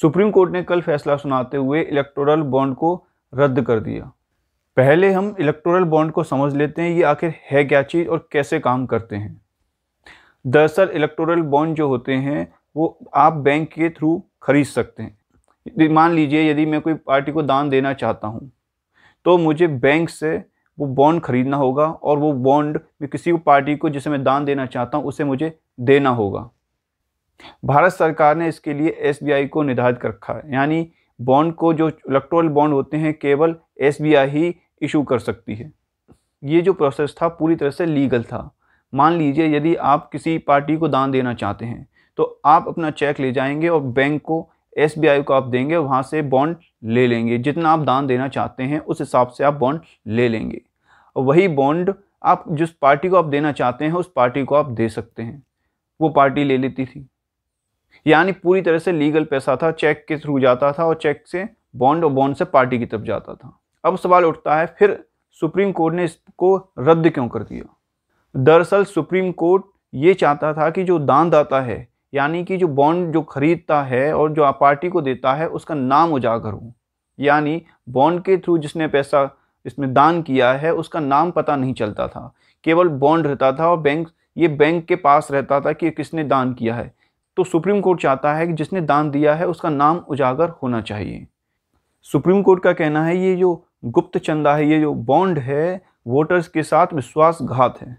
Supreme court ने कल फैसला सुनाते हुए इलेक्टोरल बॉन्ड को रद्द कर दिया। पहले हम इलेक्टोरल बॉन्ड को समझ लेते हैं, ये आखिर है क्या चीज़ और कैसे काम करते हैं। दरअसल इलेक्टोरल बॉन्ड जो होते हैं वो आप बैंक के थ्रू खरीद सकते हैं। मान लीजिए यदि मैं कोई पार्टी को दान देना चाहता हूँ तो मुझे बैंक से वो बॉन्ड खरीदना होगा और वो बॉन्ड मैं किसी पार्टी को जिसे मैं दान देना चाहता हूँ उसे मुझे देना होगा। भारत सरकार ने इसके लिए एसबीआई को निर्धारित कर रखा है, यानी बॉन्ड को जो इलेक्टोरल बॉन्ड होते हैं केवल एसबीआई ही इशू कर सकती है। ये जो प्रोसेस था पूरी तरह से लीगल था। मान लीजिए यदि आप किसी पार्टी को दान देना चाहते हैं तो आप अपना चेक ले जाएंगे और बैंक को एसबीआई को आप देंगे, वहाँ से बॉन्ड ले लेंगे। जितना आप दान देना चाहते हैं उस हिसाब से आप बॉन्ड ले लेंगे। वही बॉन्ड आप जिस पार्टी को आप देना चाहते हैं उस पार्टी को आप दे सकते हैं, वो पार्टी ले लेती थी। यानी पूरी तरह से लीगल पैसा था, चेक के थ्रू जाता था और चेक से बॉन्ड और बॉन्ड से पार्टी की तरफ जाता था। अब सवाल उठता है फिर सुप्रीम कोर्ट ने इसको रद्द क्यों कर दिया। दरअसल सुप्रीम कोर्ट ये चाहता था कि जो दानदाता है यानी कि जो बॉन्ड जो खरीदता है और जो पार्टी को देता है उसका नाम उजागर हो, यानी बॉन्ड के थ्रू जिसने पैसा इसमें दान किया है उसका नाम पता नहीं चलता था, केवल बॉन्ड रहता था और बैंक के पास रहता था कि किसने दान किया है। तो सुप्रीम कोर्ट चाहता है कि जिसने दान दिया है उसका नाम उजागर होना चाहिए। सुप्रीम कोर्ट का कहना है ये जो गुप्त चंदा है, ये जो बॉन्ड है, वोटर्स के साथ विश्वासघात है।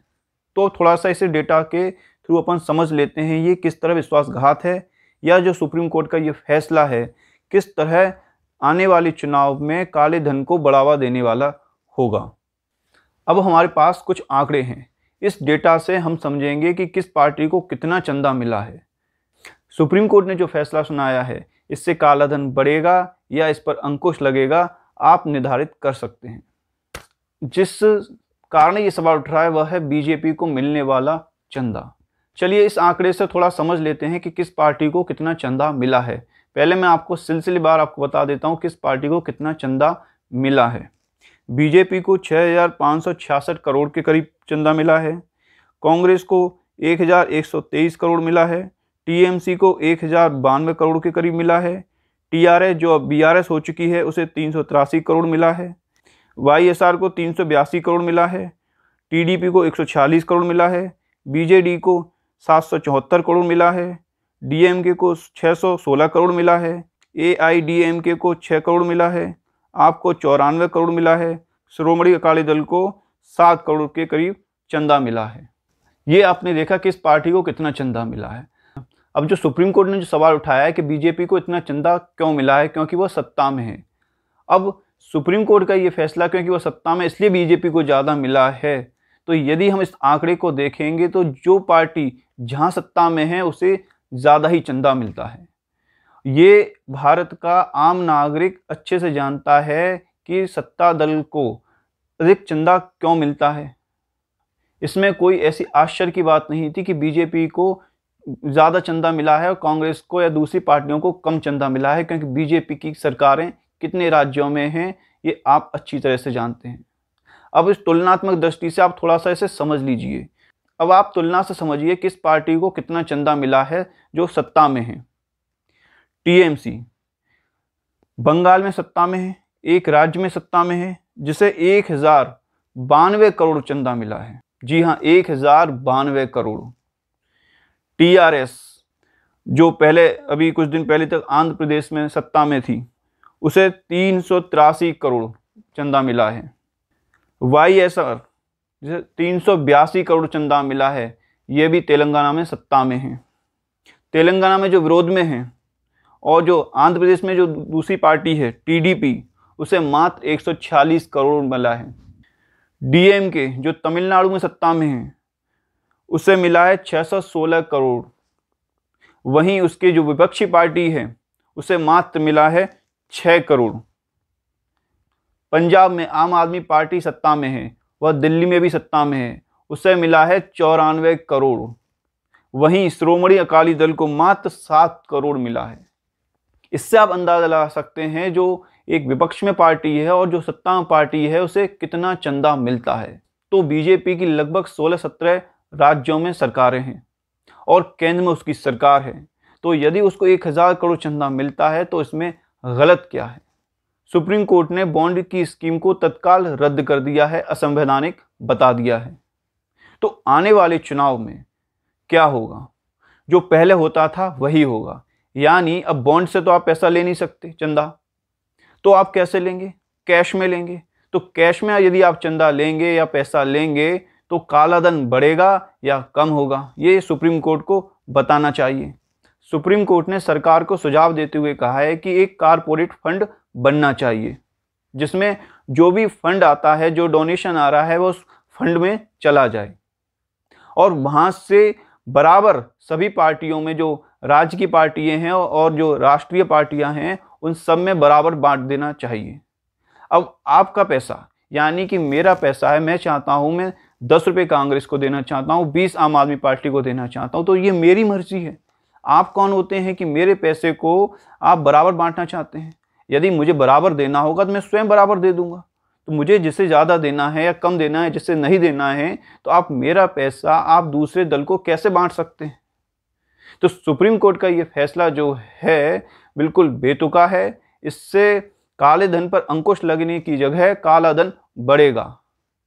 तो थोड़ा सा इसे डेटा के थ्रू अपन समझ लेते हैं ये किस तरह विश्वासघात है या जो सुप्रीम कोर्ट का ये फैसला है किस तरह आने वाले चुनाव में काले धन को बढ़ावा देने वाला होगा। अब हमारे पास कुछ आंकड़े हैं, इस डेटा से हम समझेंगे कि किस पार्टी को कितना चंदा मिला है। सुप्रीम कोर्ट ने जो फैसला सुनाया है इससे काला धन बढ़ेगा या इस पर अंकुश लगेगा आप निर्धारित कर सकते हैं। जिस कारण ये सवाल उठ रहा है वह है बीजेपी को मिलने वाला चंदा। चलिए इस आंकड़े से थोड़ा समझ लेते हैं कि किस पार्टी को कितना चंदा मिला है। पहले मैं आपको सिलसिलेवार आपको बता देता हूँ किस पार्टी को कितना चंदा मिला है। बीजेपी को 6,566 करोड़ के करीब चंदा मिला है, कांग्रेस को 1,123 करोड़ मिला है, टीएमसी को 1,092 करोड़ के करीब मिला है, टीआरएस जो अब बीआरएस हो चुकी है उसे 383 करोड़ मिला है, वाईएसआर को 382 करोड़ मिला है, टीडीपी को 146 करोड़ मिला है, बीजेडी को 774 करोड़ मिला है, डीएमके को 616 करोड़ मिला है, एआईडीएमके को 6 करोड़ मिला है, आपको 94 करोड़ मिला है, श्रोमणी अकाली दल को 7 करोड़ के करीब चंदा मिला है। ये आपने देखा कि इस पार्टी को कितना चंदा मिला है। अब जो सुप्रीम कोर्ट ने जो सवाल उठाया है कि बीजेपी को इतना चंदा क्यों मिला है, क्योंकि वह सत्ता में है। अब सुप्रीम कोर्ट का ये फैसला क्योंकि वह सत्ता में इसलिए बीजेपी को ज़्यादा मिला है। तो यदि हम इस आंकड़े को देखेंगे तो जो पार्टी जहां सत्ता में है उसे ज़्यादा ही चंदा मिलता है। ये भारत का आम नागरिक अच्छे से जानता है कि सत्ता दल को अधिक चंदा क्यों मिलता है। इसमें कोई ऐसी आश्चर्य की बात नहीं थी कि बीजेपी को ज़्यादा चंदा मिला है और कांग्रेस को या दूसरी पार्टियों को कम चंदा मिला है, क्योंकि बीजेपी की सरकारें कितने राज्यों में हैं ये आप अच्छी तरह से जानते हैं। अब इस तुलनात्मक दृष्टि से आप थोड़ा सा इसे समझ लीजिए। अब आप तुलना से समझिए किस पार्टी को कितना चंदा मिला है जो सत्ता में है। टीएमसी बंगाल में सत्ता में है, एक राज्य में सत्ता में है जिसे 1,092 करोड़ चंदा मिला है। जी हाँ, 1,092 करोड़। टीआरएस जो पहले अभी कुछ दिन पहले तक आंध्र प्रदेश में सत्ता में थी उसे 383 करोड़ चंदा मिला है। वाईएसआर जिसे 382 करोड़ चंदा मिला है, ये भी तेलंगाना में सत्ता में है। तेलंगाना में जो विरोध में है और जो आंध्र प्रदेश में जो दूसरी पार्टी है टीडीपी उसे मात्र 146 करोड़ मिला है। डीएमके जो तमिलनाडु में सत्ता में है उसे मिला है 616 करोड़, वहीं उसके जो विपक्षी पार्टी है उसे मात्र मिला है 6 करोड़। पंजाब में आम आदमी पार्टी सत्ता में है, वह दिल्ली में भी सत्ता में है, उसे मिला है 94 करोड़, वहीं श्रोमणी अकाली दल को मात्र 7 करोड़ मिला है। इससे आप अंदाज़ा लगा सकते हैं जो एक विपक्ष में पार्टी है और जो सत्ता में पार्टी है उसे कितना चंदा मिलता है। तो बीजेपी की लगभग 16-17 राज्यों में सरकारें हैं और केंद्र में उसकी सरकार है, तो यदि उसको 1000 करोड़ चंदा मिलता है तो इसमें गलत क्या है। सुप्रीम कोर्ट ने बॉन्ड की स्कीम को तत्काल रद्द कर दिया है, असंवैधानिक बता दिया है। तो आने वाले चुनाव में क्या होगा? जो पहले होता था वही होगा, यानी अब बॉन्ड से तो आप पैसा ले नहीं सकते चंदा, तो आप कैसे लेंगे? कैश में लेंगे। तो कैश में यदि आप चंदा लेंगे या पैसा लेंगे तो काला धन बढ़ेगा या कम होगा, ये सुप्रीम कोर्ट को बताना चाहिए। सुप्रीम कोर्ट ने सरकार को सुझाव देते हुए कहा है कि एक कारपोरेट फंड बनना चाहिए जिसमें जो भी फंड आता है, जो डोनेशन आ रहा है, वो उस फंड में चला जाए और वहाँ से बराबर सभी पार्टियों में, जो राज्य की पार्टियाँ हैं और जो राष्ट्रीय पार्टियाँ हैं, उन सब में बराबर बांट देना चाहिए। अब आपका पैसा यानी कि मेरा पैसा है, मैं चाहता हूँ मैं 10 रुपये कांग्रेस को देना चाहता हूँ, 20 आम आदमी पार्टी को देना चाहता हूँ, तो ये मेरी मर्जी है। आप कौन होते हैं कि मेरे पैसे को आप बराबर बांटना चाहते हैं? यदि मुझे बराबर देना होगा तो मैं स्वयं बराबर दे दूँगा। तो मुझे जिससे ज़्यादा देना है या कम देना है, जिससे नहीं देना है, तो आप मेरा पैसा आप दूसरे दल को कैसे बांट सकते हैं? तो सुप्रीम कोर्ट का ये फैसला जो है बिल्कुल बेतुका है। इससे काले धन पर अंकुश लगने की जगह काला धन बढ़ेगा।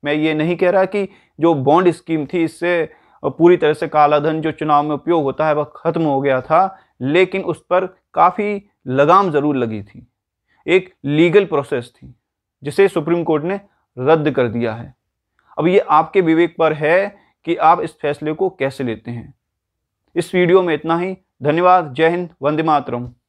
मैं ये नहीं कह रहा कि जो बॉन्ड स्कीम थी इससे पूरी तरह से काला धन जो चुनाव में उपयोग होता है वह खत्म हो गया था, लेकिन उस पर काफ़ी लगाम ज़रूर लगी थी। एक लीगल प्रोसेस थी जिसे सुप्रीम कोर्ट ने रद्द कर दिया है। अब ये आपके विवेक पर है कि आप इस फैसले को कैसे लेते हैं। इस वीडियो में इतना ही। धन्यवाद। जय हिंद। वंदे मातरम।